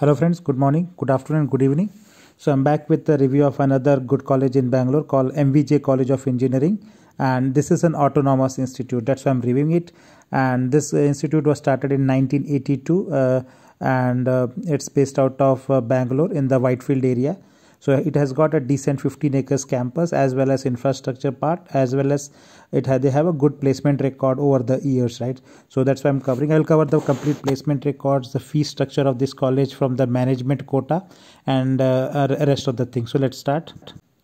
Hello friends, good morning, good afternoon, good evening. So I'm back with the review of another good college in Bangalore called MVJ College of Engineering, and this is an autonomous institute. That's why I'm reviewing it. And this institute was started in 1982 and it's based out of Bangalore in the Whitefield area. So it has got a decent 15 acres campus as well as infrastructure part, as well as they have a good placement record over the years, right? So that's why I'm covering. I'll cover the complete placement records, the fee structure of this college from the management quota and rest of the things. So let's start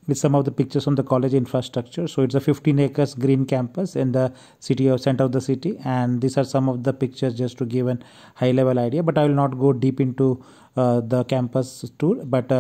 with some of the pictures on the college infrastructure. So it's a 15 acres green campus in the city or center of the city, and these are some of the pictures just to give an high level idea, but I will not go deep into the campus tour. But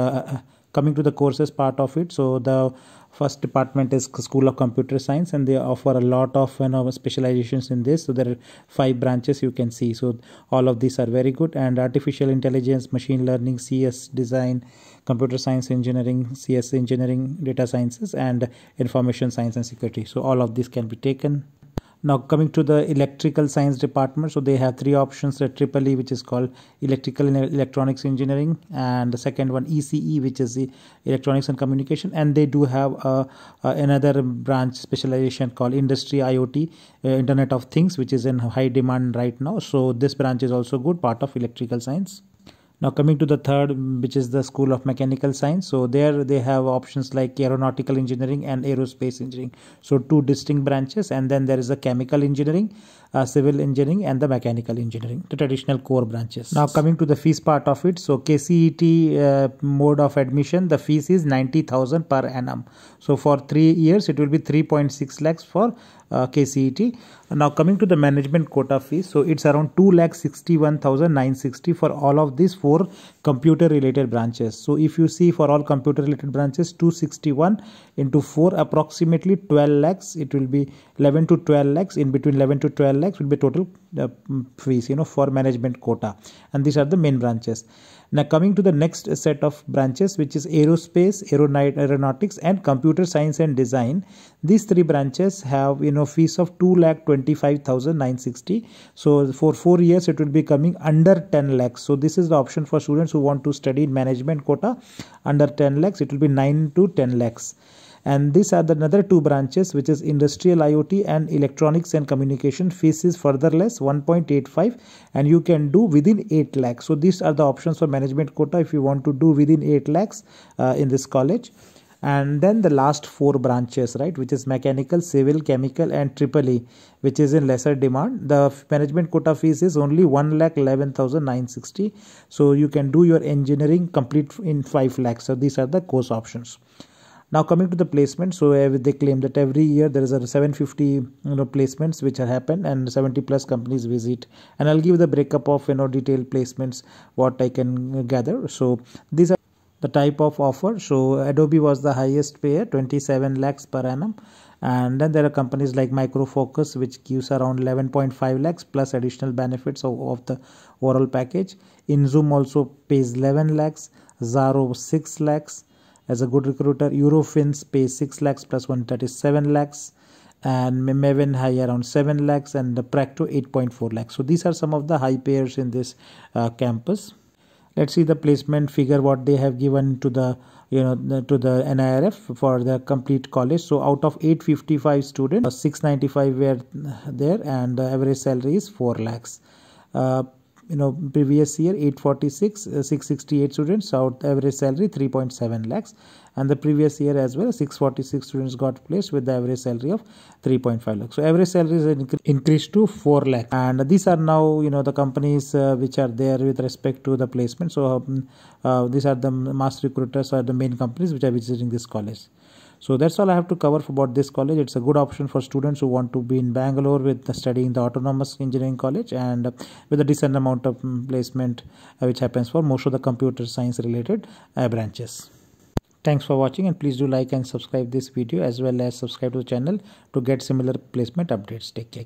coming to the courses part of it, so the first department is School of Computer Science, and they offer a lot of specializations in this. So there are 5 branches you can see. So all of these are very good, and artificial intelligence, machine learning, CS design, computer science engineering, CS engineering, data sciences, and information science and security. So all of these can be taken. Now coming to the electrical science department, so they have 3 options: the EEE, which is called electrical and electronics engineering, and the second one ECE, which is the electronics and communication, and they do have another branch specialization called industry IoT, Internet of Things, which is in high demand right now. So this branch is also good part of electrical science. Now coming to the third, which is the School of Mechanical Science. So there they have options like aeronautical engineering and aerospace engineering. So 2 distinct branches, and then there is a chemical engineering, civil engineering, and the mechanical engineering, the traditional core branches. Now coming to the fees part of it, so KCET mode of admission, the fees is 90,000 per annum. So for 3 years, it will be 3.6 lakhs for KCET. Now coming to the management quota fee, so it's around 2,61,960 for all of these 4 computer related branches. So if you see, for all computer related branches, 261 into 4, approximately 12 lakhs. It will be 11 to 12 lakhs, in between 11 to 12 lakhs will be total fees, you know, for management quota. And these are the main branches. Now coming to the next set of branches, which is aerospace, aeronautics, and computer science and design. These 3 branches have, you know, fees of 2,25,960. So for 4 years, it will be coming under 10 lakhs. So this is the option for students who want to study in management quota under 10 lakhs. It will be 9 to 10 lakhs. And these are the another 2 branches, which is industrial IoT and electronics and communication. Fees is further less, 1.85, and you can do within 8 lakhs. So these are the options for management quota if you want to do within 8 lakhs in this college. And then the last 4 branches, right, which is mechanical, civil, chemical, and EEE, which is in lesser demand. The management quota fees is only 1,11,960. So you can do your engineering complete in 5 lakhs. So these are the course options. Now coming to the placement, so they claim that every year there is a 750 placements which are happen, and 70+ companies visit, and I'll give the breakup of detailed placements what I can gather. So these are the type of offer. So Adobe was the highest payer, 27 lakhs per annum, and then there are companies like Micro Focus, which gives around 11.5 lakhs plus additional benefits of the overall package. In Zoom also pays 11 lakhs, Zaro 6 lakhs. As a good recruiter, Eurofins pays 6 lakhs plus 137 lakhs, and Maven high around 7 lakhs, and the Practo 8.4 lakhs. So these are some of the high payers in this campus. Let's see the placement figure what they have given to the to the NIRF for the complete college. So out of 855 students, 695 were there, and the average salary is 4 lakhs. Previous year 846, 668 students, out average salary 3.7 lakhs, and the previous year as well 646 students got placed with the average salary of 3.5 lakhs. So average salary is increased to 4 lakhs, and these are now the companies which are there with respect to the placement. So these are the mass recruiters are the main companies which are visiting this college. So that's all I have to cover about this college. It's a good option for students who want to be in Bangalore with studying the autonomous engineering college, and with a decent amount of placement which happens for most of the computer science related branches. Thanks for watching, and please do like and subscribe this video, as well as subscribe to the channel to get similar placement updates. Take care.